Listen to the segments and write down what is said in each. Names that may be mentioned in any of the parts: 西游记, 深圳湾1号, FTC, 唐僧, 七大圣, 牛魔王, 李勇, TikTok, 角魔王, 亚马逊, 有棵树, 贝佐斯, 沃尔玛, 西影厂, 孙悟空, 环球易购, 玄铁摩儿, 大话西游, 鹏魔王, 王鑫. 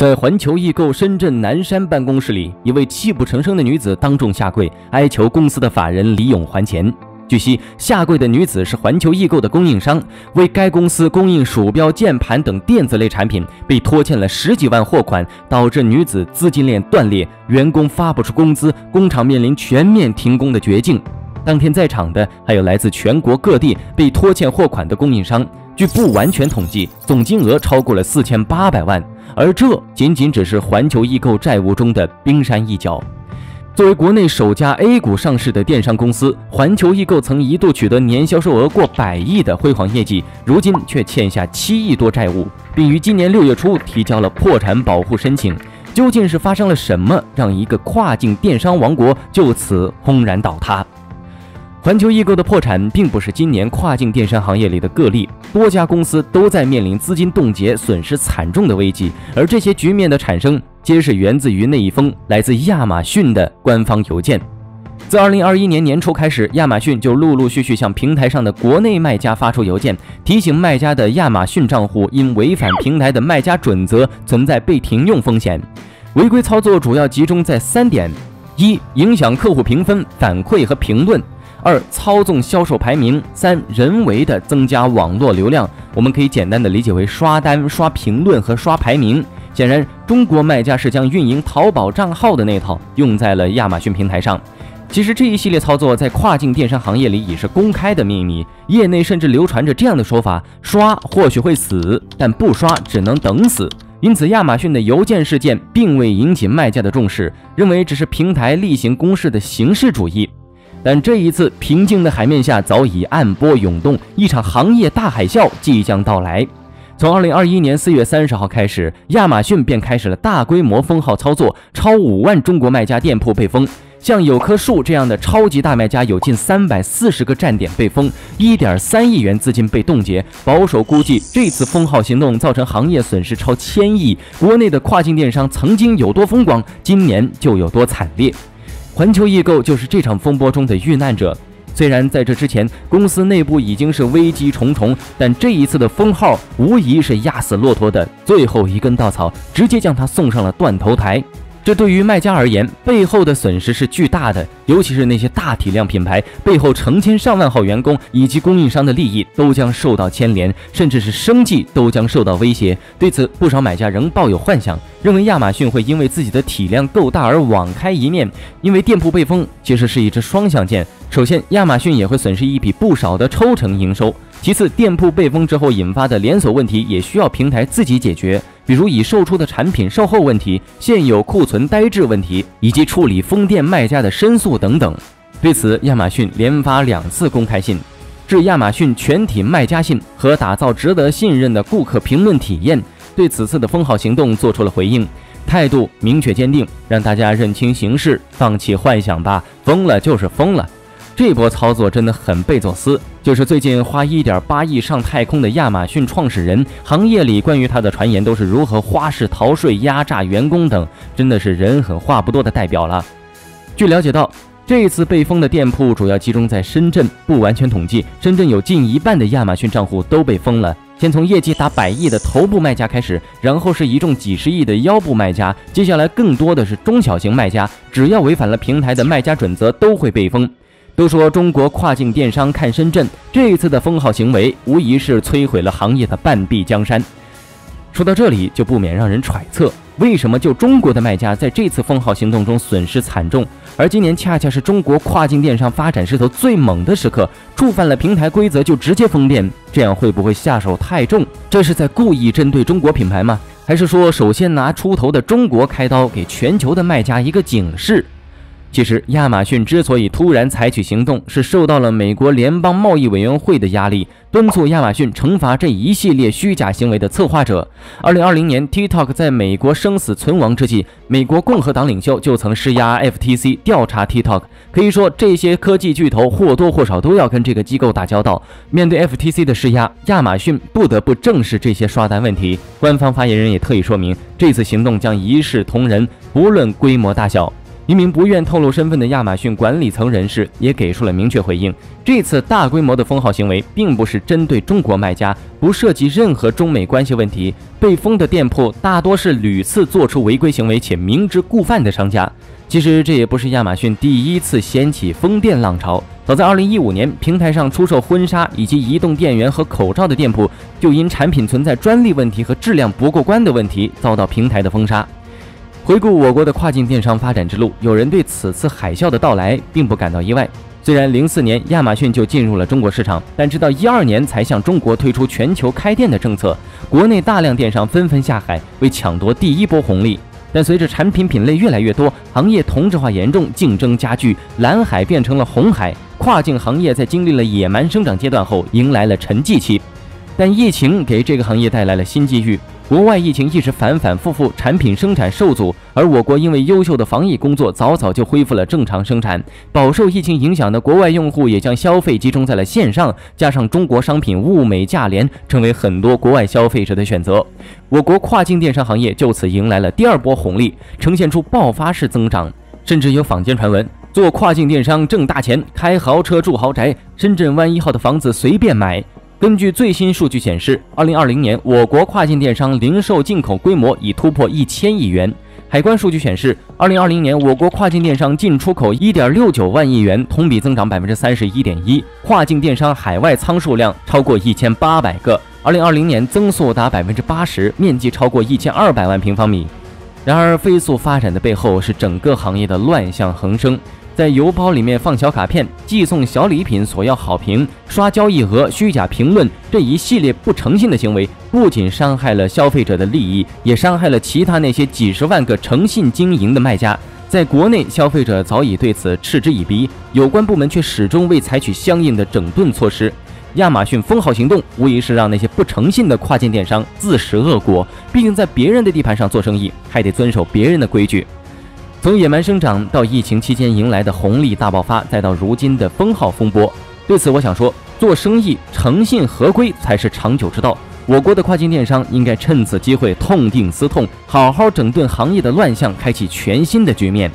在环球易购深圳南山办公室里，一位泣不成声的女子当众下跪，哀求公司的法人李勇还钱。据悉，下跪的女子是环球易购的供应商，为该公司供应鼠标、键盘等电子类产品，被拖欠了十几万货款，导致女子资金链断裂，员工发不出工资，工厂面临全面停工的绝境。当天在场的还有来自全国各地被拖欠货款的供应商。据不完全统计，总金额超过了4800万，而这仅仅只是环球易购债务中的冰山一角。作为国内首家 A 股上市的电商公司，环球易购曾一度取得年销售额过100亿的辉煌业绩，如今却欠下7亿多债务，并于今年6月初提交了破产保护申请。究竟是发生了什么，让一个跨境电商王国就此轰然倒塌？环球易购的破产并不是今年跨境电商行业里的个例，多家公司都在面临资金冻结、损失惨重的危机，而这些局面的产生，皆是源自于那一封来自亚马逊的官方邮件。自2021年年初开始，亚马逊就陆陆续续向平台上的国内卖家发出邮件，提醒卖家的亚马逊账户因违反平台的卖家准则，存在被停用风险。违规操作主要集中在3点：1、影响客户评分、反馈和评论。2、操纵销售排名。3、人为的增加网络流量，我们可以简单的理解为刷单、刷评论和刷排名。显然，中国卖家是将运营淘宝账号的那套用在了亚马逊平台上。其实这一系列操作在跨境电商行业里已是公开的秘密，业内甚至流传着这样的说法：刷或许会死，但不刷只能等死。因此，亚马逊的邮件事件并未引起卖家的重视，认为只是平台例行公事的形式主义。但这一次平静的海面下早已暗波涌动，一场行业大海啸即将到来。从2021年4月30号开始，亚马逊便开始了大规模封号操作，超5万中国卖家店铺被封，像有棵树这样的超级大卖家有近340个站点被封， 1.3 亿元资金被冻结。保守估计，这次封号行动造成行业损失超1000亿，国内的跨境电商曾经有多风光，今年就有多惨烈。环球易购就是这场风波中的遇难者。虽然在这之前公司内部已经是危机重重，但这一次的封号无疑是压死骆驼的最后一根稻草，直接将它送上了断头台。这对于卖家而言，背后的损失是巨大的，尤其是那些大体量品牌背后成千上万号员工以及供应商的利益都将受到牵连，甚至是生计都将受到威胁。对此，不少买家仍抱有幻想，认为亚马逊会因为自己的体量够大而网开一面。因为店铺被封其实是一支双向箭，首先亚马逊也会损失一笔不少的抽成营收，其次店铺被封之后引发的连锁问题也需要平台自己解决，比如已售出的产品售后问题、现有库存呆滞问题，以及处理封店卖家的申诉等等。对此，亚马逊连发2次公开信，致亚马逊全体卖家信和打造值得信任的顾客评论体验，对此次的封号行动做出了回应，态度明确坚定，让大家认清形势，放弃幻想吧，封了就是封了。这波操作真的很贝佐斯，就是最近花 1.8 亿上太空的亚马逊创始人，行业里关于他的传言都是如何花式逃税、压榨员工等，真的是人狠话不多的代表了。据了解到，这次被封的店铺主要集中在深圳，不完全统计，深圳有近1半的亚马逊账户都被封了。先从业绩达100亿的头部卖家开始，然后是一众几十亿的腰部卖家，接下来更多的是中小型卖家，只要违反了平台的卖家准则都会被封。都说中国跨境电商看深圳，这一次的封号行为无疑是摧毁了行业的半壁江山。说到这里，就不免让人揣测，为什么就中国的卖家在这次封号行动中损失惨重，而今年恰恰是中国跨境电商发展势头最猛的时刻，触犯了平台规则就直接封店，这样会不会下手太重？这是在故意针对中国品牌吗？还是说首先拿出头的中国开刀，给全球的卖家一个警示？其实亚马逊之所以突然采取行动，是受到了美国联邦贸易委员会的压力，敦促亚马逊惩罚这一系列虚假行为的策划者。2020年 TikTok 在美国生死存亡之际，美国共和党领袖就曾施压 FTC 调查 TikTok， 可以说这些科技巨头或多或少都要跟这个机构打交道。面对 FTC 的施压，亚马逊不得不正视这些刷单问题。官方发言人也特意说明，这次行动将一视同仁，不论规模大小。一名不愿透露身份的亚马逊管理层人士也给出了明确回应：这次大规模的封号行为并不是针对中国卖家，不涉及任何中美关系问题。被封的店铺大多是屡次做出违规行为且明知故犯的商家。其实这也不是亚马逊第一次掀起封店浪潮。早在2015年，平台上出售婚纱以及移动电源和口罩的店铺，就因产品存在专利问题和质量不过关的问题，遭到平台的封杀。回顾我国的跨境电商发展之路，有人对此次海啸的到来并不感到意外。虽然04年亚马逊就进入了中国市场，但直到12年才向中国推出全球开店的政策，国内大量电商纷纷下海，为抢夺第一波红利。但随着产品品类越来越多，行业同质化严重，竞争加剧，蓝海变成了红海，跨境行业在经历了野蛮生长阶段后，迎来了沉寂期。但疫情给这个行业带来了新机遇。国外疫情一直反复，产品生产受阻，而我国因为优秀的防疫工作，早就恢复了正常生产。饱受疫情影响的国外用户也将消费集中在了线上，加上中国商品物美价廉，成为很多国外消费者的选择。我国跨境电商行业就此迎来了第二波红利，呈现出爆发式增长。甚至有坊间传闻，做跨境电商挣大钱，开豪车住豪宅，深圳湾1号的房子随便买。根据最新数据显示，2020年我国跨境电商零售进口规模已突破1000亿元。海关数据显示，2020年我国跨境电商进出口1.69万亿元，同比增长31.1%，跨境电商海外仓数量超过1800个，2020年增速达80%，面积超过1200万平方米。然而，飞速发展的背后是整个行业的乱象横生。在邮包里面放小卡片，寄送小礼品索要好评，刷交易额、虚假评论，这一系列不诚信的行为，不仅伤害了消费者的利益，也伤害了其他那些几十万个诚信经营的卖家。在国内，消费者早已对此嗤之以鼻，有关部门却始终未采取相应的整顿措施。亚马逊封号行动无疑是让那些不诚信的跨境电商自食恶果，毕竟在别人的地盘上做生意，还得遵守别人的规矩。从野蛮生长到疫情期间迎来的红利大爆发，再到如今的封号风波，对此我想说，做生意诚信合规才是长久之道。我国的跨境电商应该趁此机会痛定思痛，好好整顿行业的乱象，开启全新的局面。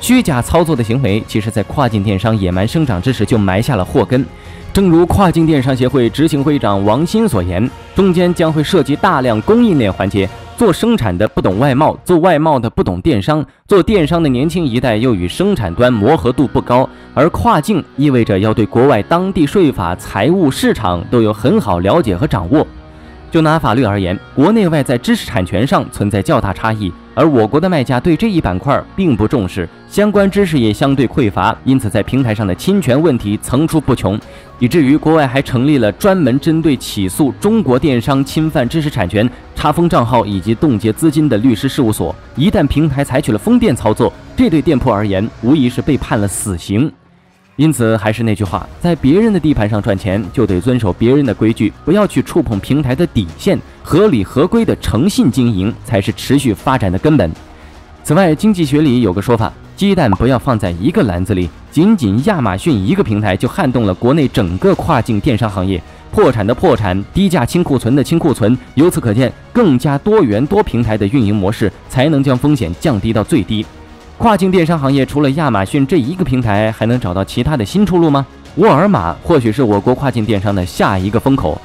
虚假操作的行为，其实在跨境电商野蛮生长之时就埋下了祸根。正如跨境电商协会执行会长王鑫所言，中间将会涉及大量供应链环节。做生产的不懂外贸，做外贸的不懂电商，做电商的年轻一代又与生产端磨合度不高，而跨境意味着要对国外当地税法、财务、市场都有很好了解和掌握。就拿法律而言，国内外在知识产权上存在较大差异，而我国的卖家对这一板块并不重视，相关知识也相对匮乏，因此在平台上的侵权问题层出不穷，以至于国外还成立了专门针对起诉中国电商侵犯知识产权、查封账号以及冻结资金的律师事务所。一旦平台采取了封店操作，这对店铺而言无疑是被判了死刑。因此还是那句话，在别人的地盘上赚钱，就得遵守别人的规矩，不要去触碰平台的底线，合理合规的诚信经营才是持续发展的根本。此外，经济学里有个说法，鸡蛋不要放在一个篮子里。仅亚马逊一个平台就撼动了国内整个跨境电商行业，破产的破产，低价清库存的清库存。由此可见，更加多元多平台的运营模式才能将风险降低到最低。跨境电商行业除了亚马逊这一个平台，还能找到其他的新出路吗？沃尔玛或许是我国跨境电商的下一个风口。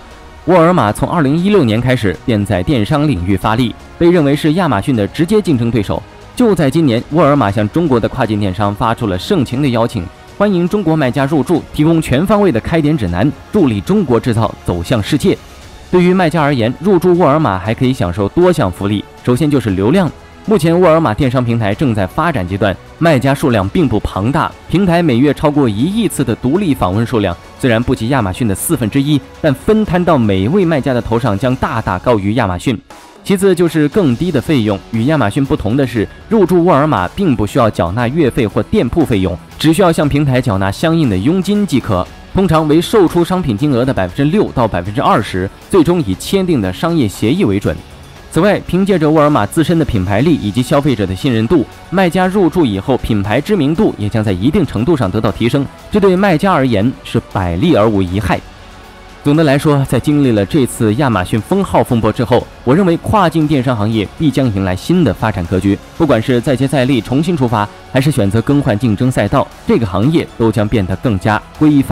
沃尔玛从2016年开始便在电商领域发力，被认为是亚马逊的直接竞争对手。就在今年，沃尔玛向中国的跨境电商发出了盛情的邀请，欢迎中国卖家入驻，提供全方位的开店指南，助力中国制造走向世界。对于卖家而言，入驻沃尔玛还可以享受多项福利，首先就是流量。目前沃尔玛电商平台正在发展阶段，卖家数量并不庞大，平台每月超过1亿次的独立访问数量，虽然不及亚马逊的1/4，但分摊到每位卖家的头上将大大高于亚马逊。其次就是更低的费用，与亚马逊不同的是，入驻沃尔玛并不需要缴纳月费或店铺费用，只需要向平台缴纳相应的佣金即可，通常为售出商品金额的6%到20%，最终以签订的商业协议为准。此外，凭借着沃尔玛自身的品牌力以及消费者的信任度，卖家入驻以后，品牌知名度也将在一定程度上得到提升，这对卖家而言是百利而无一害。总的来说，在经历了这次亚马逊封号风波之后，我认为跨境电商行业必将迎来新的发展格局。不管是再接再厉重新出发，还是选择更换竞争赛道，这个行业都将变得更加规范。